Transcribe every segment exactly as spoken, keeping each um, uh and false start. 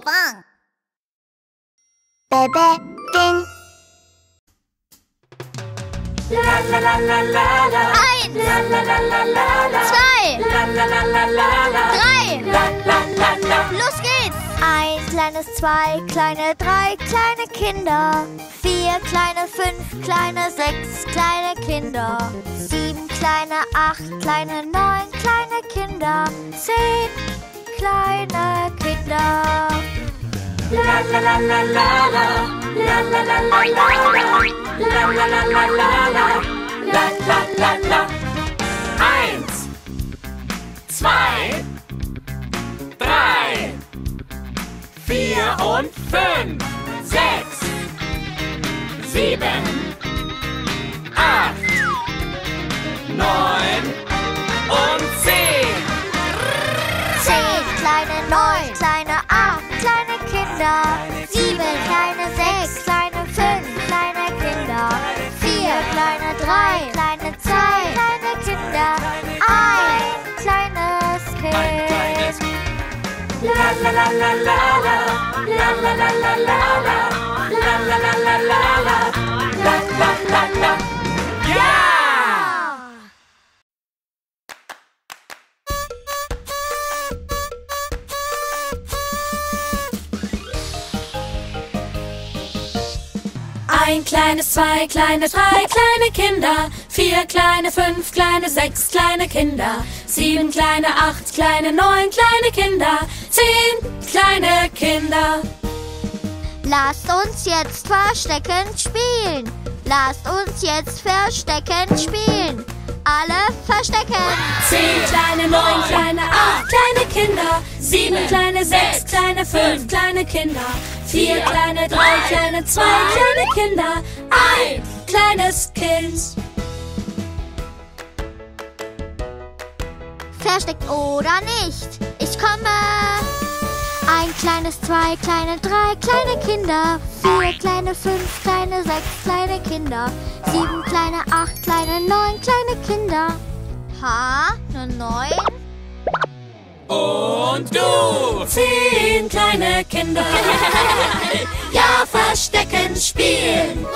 bang! Bebe Ding! La la la la la la! Eins! La la la la la la! Zwei! La la la la la la! Drei! La la la la! Los geht's! Eins, kleines Zwei, kleine Drei, kleine Kinder. Vier, kleine Fünf, kleine Sechs, kleine Kinder. Sieben, kleine Acht, kleine Neun, kleine Kinder. Zehn, kleine Kinder. La la la la la la, la la la la la la, la la la la la la, la la la la. Eins, zwei, drei, vier und fünf, sechs, sieben, acht, neun und zehn. Zehn, kleine Neun, kleine Acht, kleine Kinder. Sieben, kleine Sechs, kleine Fünf, kleine Kinder. Vier, kleine Drei, kleine Zwei, kleine Kinder. Ein kleines Kind. La la la la la la, la la la la la la, la la la la la la, la la la la. Ja! Ein kleines, zwei, kleine, drei, kleine Kinder. Vier, kleine, fünf, kleine, sechs, kleine Kinder. Sieben, kleine, acht, kleine, neun, kleine Kinder. Zehn, kleine Kinder. Lasst uns jetzt verstecken spielen. Lasst uns jetzt verstecken spielen. Alle verstecken. Zehn, kleine, neun, kleine, acht, kleine Kinder. Sieben, kleine, sechs, kleine, fünf, kleine Kinder. Vier, kleine, drei, kleine, zwei, kleine Kinder. Ein kleines Kind. Versteckt oder nicht, ich komme. Ein kleines, zwei, kleine, drei, kleine Kinder. Vier, kleine, fünf, kleine, sechs, kleine Kinder. Sieben, kleine, acht, kleine, neun, kleine Kinder. Ha, nur neun. Und du! Zehn kleine Kinder! Ja, verstecken, spielen!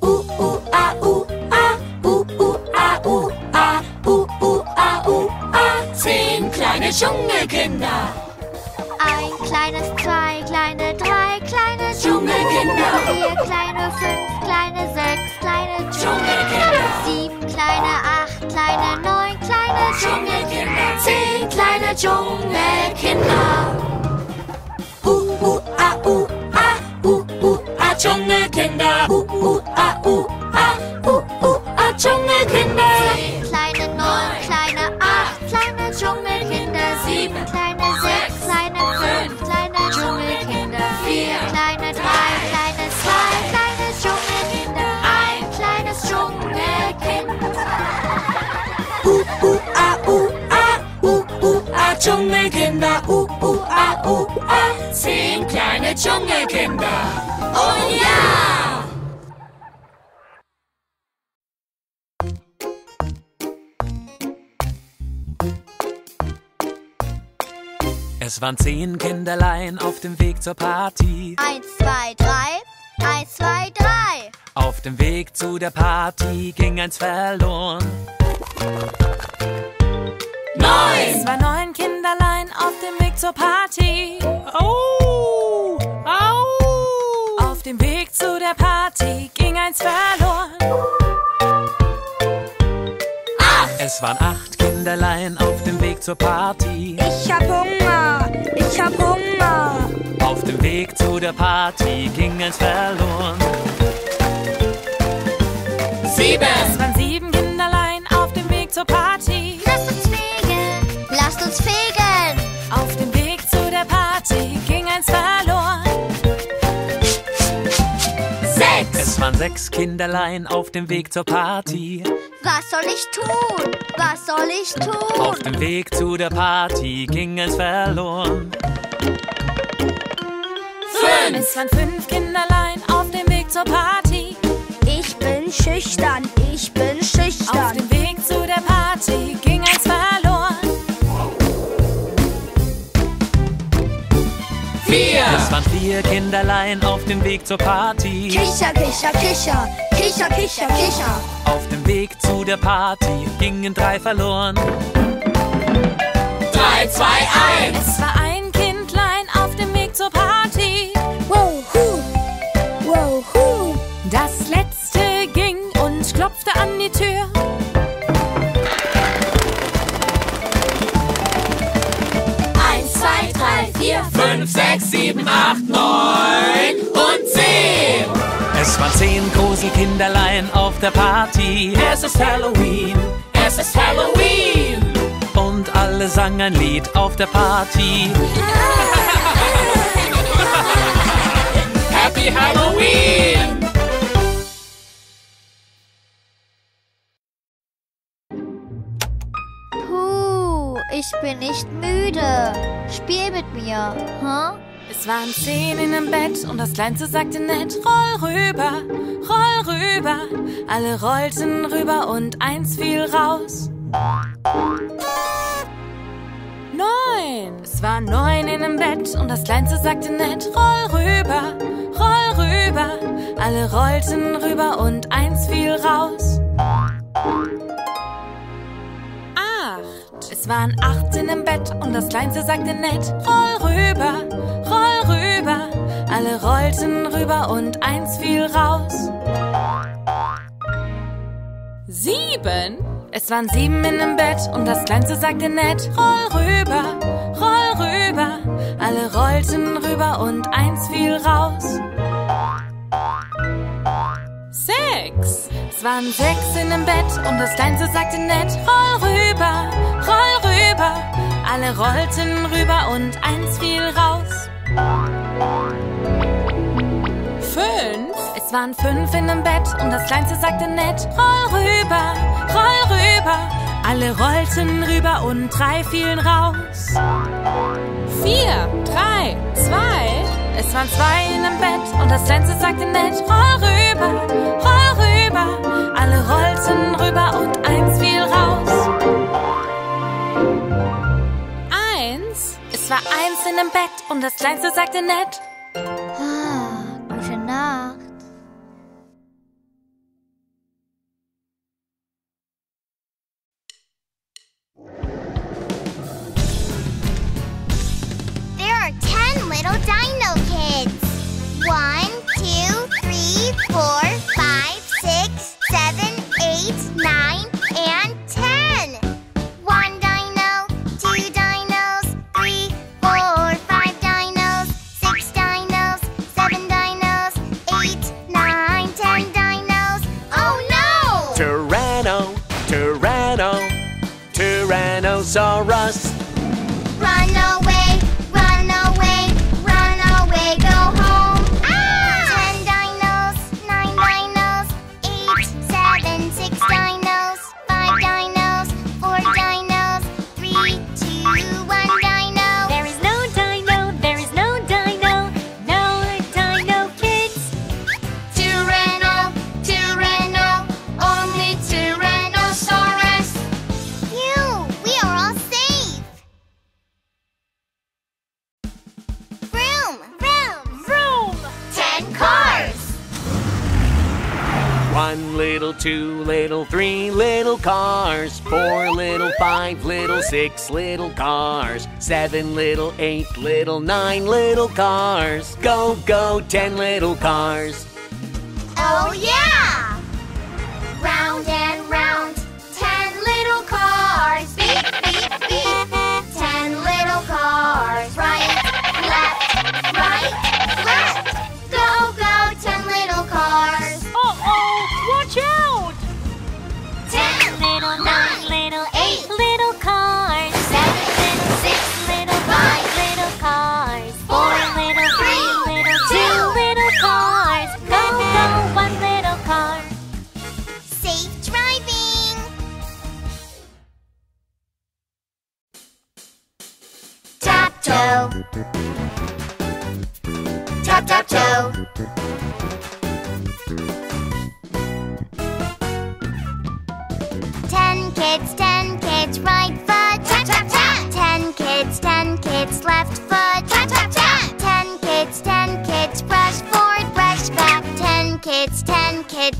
U u a u a u u a u a u u a u a. Zehn kleine Dschungelkinder! Ein kleines, zwei kleine, drei kleine Dschungelkinder! Vier kleine, fünf kleine, sechs kleine Dschungelkinder! Sieben kleine, acht kleine, neun kleine Dschungelkinder! Zehn kleine Dschungelkinder! U u a u a u u a Dschungelkinder! U u a u a u u a Dschungelkinder! Zehn kleine, neun kleine, acht kleine Dschungelkinder! Sieben kleine, sechs kleine, fünf kleine Dschungelkinder! Vier kleine, drei kleine, zwei kleine Dschungelkinder! Ein kleines Dschungelkind! U u a u a u u a Dschungelkinder! U u a u a. Zehn kleine Dschungelkinder! Oh ja! Es waren zehn Kinderlein auf dem Weg zur Party. Eins, zwei, drei, eins, zwei, drei. Auf dem Weg zu der Party ging eins verloren. Neun! Es waren neun Kinderlein auf dem Weg zur Party. Au! Au! Auf dem Weg zu der Party ging eins verloren. Acht! Es waren acht Kinderlein auf dem Weg zur Party. Ich hab Hunger, ich hab Hunger. Auf dem Weg zu der Party ging eins verloren. Sieben! Es waren sieben Kinderlein auf dem Weg zur Party. Lasst uns fegen, lasst uns fegen. Auf dem Weg zu der Party ging eins verloren. Sechs! Es waren sechs Kinderlein auf dem Weg zur Party. Was soll ich tun? Was soll ich tun? Auf dem Weg zu der Party ging es verloren. Fünf! Es waren fünf Kinderlein auf dem Weg zur Party. Ich bin schüchtern, ich bin schüchtern. Auf dem Weg zu der Party waren vier Kinderlein auf dem Weg zur Party. Kicher, kicher, kicher, kicher, kicher, kicher. Auf dem Weg zu der Party gingen drei verloren. Drei, zwei, eins. Es war ein Kindlein auf dem Weg zur Party. Wohu, wohu. Das letzte ging und klopfte an die Tür. fünf, sechs, sieben, acht, neun und zehn. Es waren zehn Gruselkinderlein auf der Party. Es ist Halloween, es ist Halloween. Und alle sangen ein Lied auf der Party. Happy Halloween! Ich bin nicht müde. Spiel mit mir, huh? Es waren zehn in dem Bett und das Kleinste sagte nett: Roll rüber, roll rüber. Alle rollten rüber und eins fiel raus. Neun. Es waren neun in dem Bett und das Kleinste sagte nett: Roll rüber, roll rüber. Alle rollten rüber und eins fiel raus. Es waren achtzehn im Bett und das Kleinste sagte nett: Roll rüber, roll rüber. Alle rollten rüber und eins fiel raus. Sieben. Es waren sieben in dem Bett und das Kleinste sagte nett: Roll rüber, roll rüber. Alle rollten rüber und eins fiel raus. Sechs. Es waren sechs in dem Bett und das Kleinste sagte nett: Roll rüber, roll rüber. Alle rollten rüber und eins fiel raus. Fünf. Es waren fünf in dem Bett und das Kleinste sagte nett: Roll rüber, roll rüber. Alle rollten rüber und drei fielen raus. Vier, drei, zwei. Es waren zwei in dem Bett und das Kleinste sagte nett: Roll rüber, roll rüber. Alle rollten rüber und eins fiel raus. Eins. Es war eins in dem Bett und das Kleinste sagte nett: Ah, gute Nacht. There are ten little dino kids. One, two, three, four, five, six, seven, eight, nine, and ten. One dino, two dinos, three, four, five dinos, six dinos, seven dinos, eight, nine, ten dinos. Oh no! Tyranno, Tyranno, Tyrannosaurus. Run away, run away, run away, go home. One little, two little, three little cars. Four little, five little, six little cars. Seven little, eight little, nine little cars. Go, go, ten little cars. Oh yeah! Round and round, ten little cars. Beep, beep, beep. Ten little cars. Right, left, right, left. Go, go, ten little cars. Watch out! Ten little, nine little, eight little cars. Seven little, six little, five little cars. Four little, three little, two little cars. Go, go, one little car. Safe driving! Tap-toe. Tap-tap-toe. Kids, ten kids, right foot, tap, tap, tap. Ten kids, ten kids, left foot, tap, tap, tap. Ten kids, ten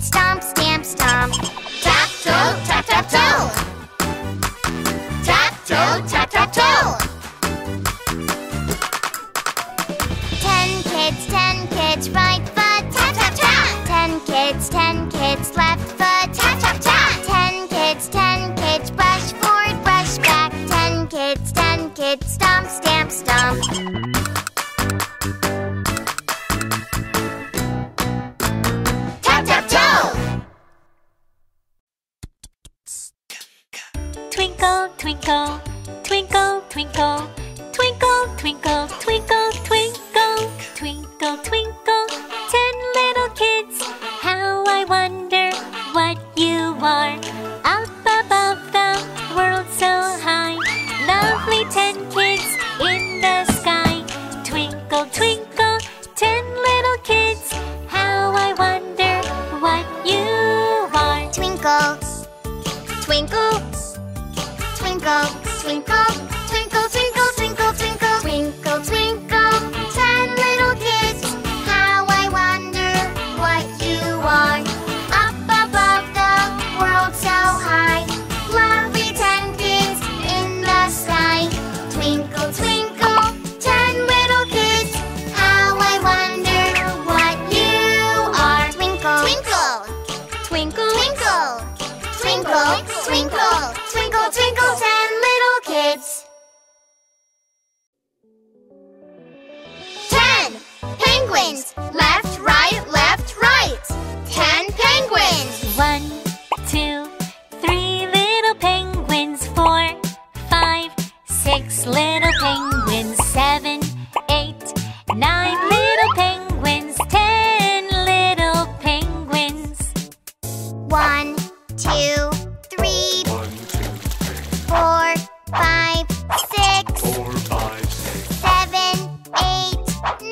Stomp, stamp, stomp. Tap-toe, tap-tap-toe. Tap-toe, tap-tap-toe. Ten kids, ten kids, right foot. Tap-tap-tap. Ten kids, ten kids, left foot. Tap-tap-tap. Ten kids, ten kids, brush forward, brush back. Ten kids, ten kids, stomp, stamp, stomp. Twinkle, twinkle, twinkle, twinkle, twinkle, twinkle, twinkle, twinkle, twinkle, ten little kids, how I wonder what you are, up above the world so high, lovely ten kids in the sky, twinkle, twinkle, ten little kids, how I wonder what you are. Twinkle, twinkle, twinkle, twinkle, twinkle, twinkle, twinkle, twinkle, twinkle, twinkle, ten little kids, how I wonder what you are, up above the world so high, lovely ten kids in the sky, twinkle, twinkle, ten little kids, how I wonder what you are. Twinkle, twinkle, twinkle, twinkle, twinkle, twinkle, twinkle, twinkle, twinkle. Ten penguins, left, right, left, right. Ten penguins. One, two, three little penguins. Four, five, six little penguins. Seven, eight, nine little penguins. Ten little penguins. One, two, three, four. Five, six, four, five, six, seven, eight,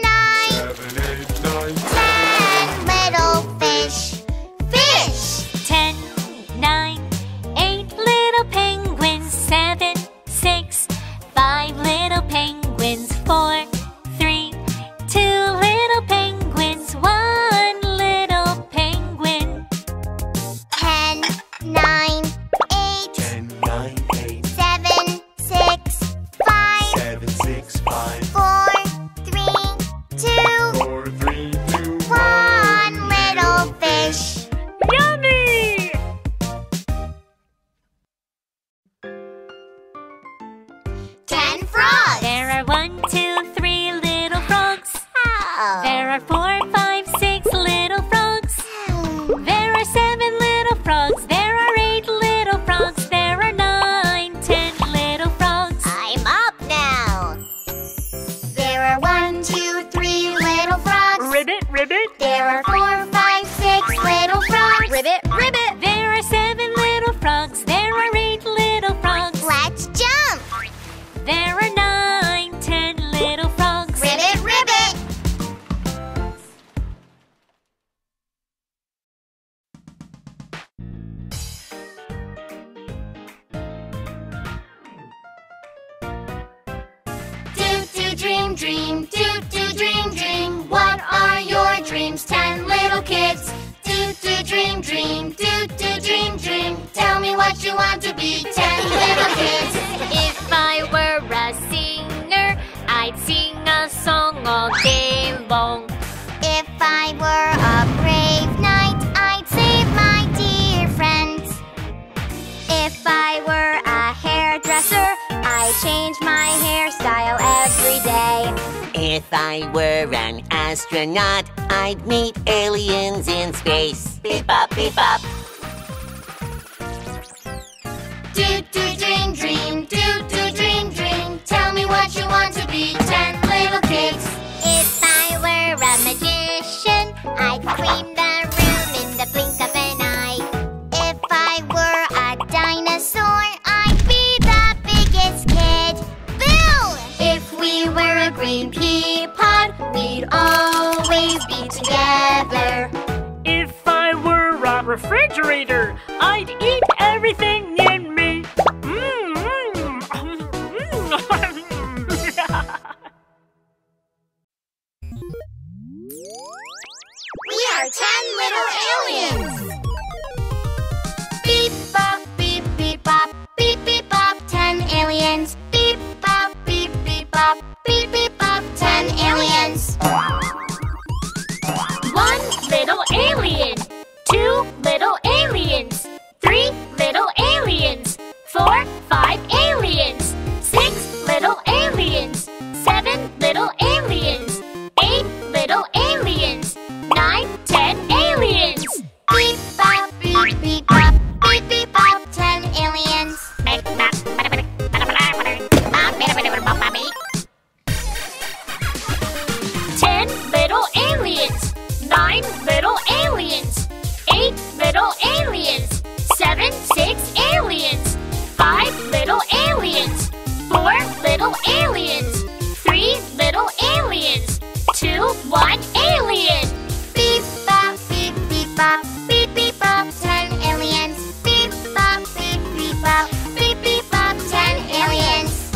nine, seven, eight, nine, ten little fish, fish. Ten, nine, eight little penguins. Seven, six, five little penguins. Four, three, two little penguins. One little penguin. Ten, nine, eight. Ten, nine, eight. Six, five, four, three, two, four, three, two, one little fish. Yummy! Ten frogs. There are one, two, three little frogs. Oh. There are four, five, six little frogs. Oh. There are seven little frogs. There are eight little frogs. There are nine, ten little frogs. I'm up now. There are one, two, three little frogs. Ribbit, ribbit. There are four, five, six little frogs. Ribbit, ribbit. There are seven little frogs. There are eight little frogs. Let's jump. There are nine, ten little frogs. Ribbit, ribbit. Dream, dream, do, do, dream, dream. What are your dreams, ten little kids? Do, do, dream, dream, do, do, dream, dream. Tell me what you want to be, ten little kids. If I were a singer, I'd sing a song all day long. If I were a brave knight, I'd save my dear friends. If I were a hairdresser, I change my hairstyle every day. If I were an astronaut, I'd meet aliens in space. Beep up, beep up. Do, do, dream, dream, do, do, dream, dream. Tell me what you want to be, ten little kids. If I were a magician, I'd clean the room in the blink of an eye. If I were a dinosaur, I'd be green pea pod, we'd always be together. If I were a refrigerator, I'd eat everything in me. We are ten little aliens. little aliens. Three little aliens. Two, one alien. Beep bop, beep beep bop, beep beep bop, ten aliens. Beep bop, beep beep bop, beep beep bop, ten aliens.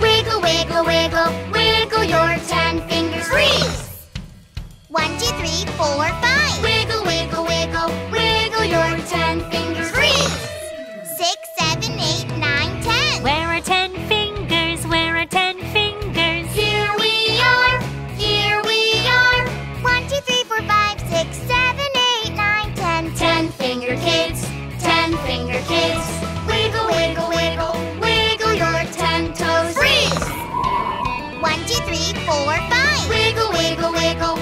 Wiggle, wiggle, wiggle, wiggle your ten fingers. Freeze! One, two, three, four, five. Wiggle, wiggle, wiggle, wiggle your ten fingers. Freeze! Six, seven, eight, nine, ten. Where are ten fingers? Where are ten fingers? Here we are, here we are. One, two, three, four, five, six, seven, eight, nine, ten. Ten finger kids, ten finger kids. Wiggle, wiggle, wiggle, wiggle your ten toes. Freeze! One, two, three, four, five. Wiggle, wiggle, wiggle.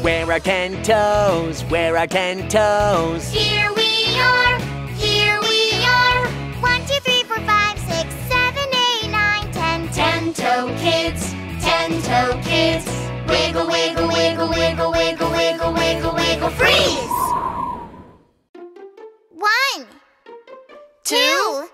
Where are ten toes? Where are ten toes? Here we are, here we are. One, two, three, four, five, six, seven, eight, nine, ten. Ten toe kids, ten toe kids. Wiggle, wiggle, wiggle, wiggle, wiggle, wiggle, wiggle, wiggle. Freeze! One, two,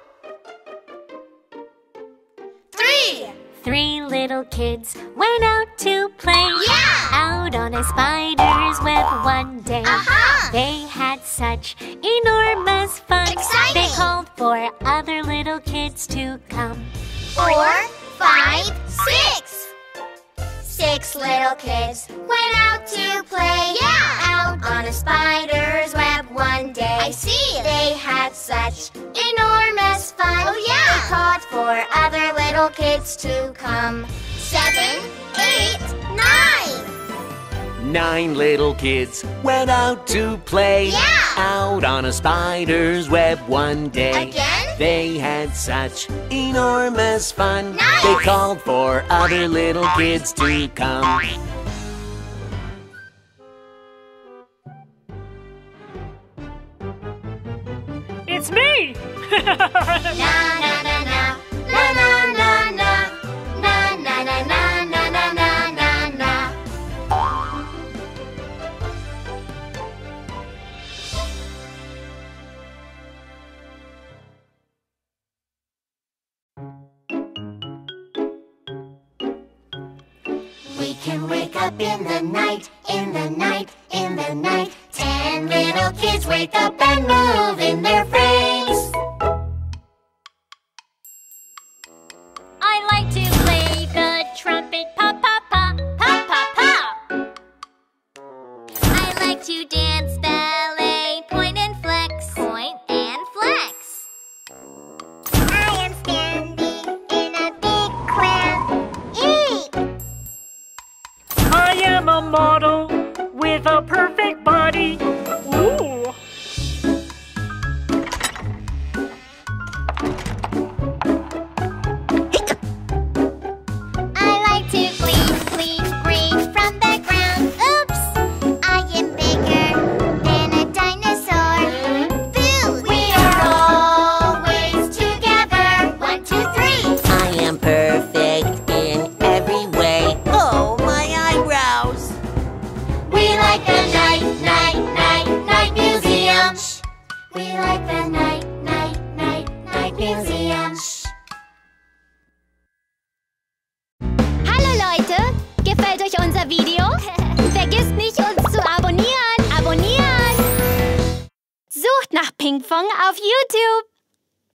three. Three little kids went out to play. Yeah! Out on a spider's web one day. Uh-huh. They had such enormous fun. Exciting! They called for other little kids to come. Four, five, six! Six little kids went out to play. Yeah! Out on a spider's web one day. I see! They had such enormous fun. Oh, yeah! They called for other little kids to come. Seven, eight, nine! Nine little kids went out to play. Yeah! Out on a spider's web one day. Again? They had such enormous fun. Nice! They called for other little kids to come. It's me! Na na na na, na na na na, na na na na na na na na na. We can wake up in the night, in the night, in the night. Ten little kids wake up and move in their frames. I like to play the trumpet, pa pa pa, pa pa pa. I like to dance ballet, point and flex, point and flex. I am standing in a big crowd. Eek! I am a model with a perfect body. Ooh. I like to flee, flee, flee from the ground. Oops, I am bigger than a dinosaur. Boo! We are always together. One, two, three. I am perfect in every way. Oh, my eyebrows. We like the night, night, night, night museum. Shh. We like the night, night, night, night museum. Shh. Hallo Leute, gefällt euch unser Video? Vergesst nicht, uns zu abonnieren. Abonnieren! Sucht nach Ping Pong auf YouTube.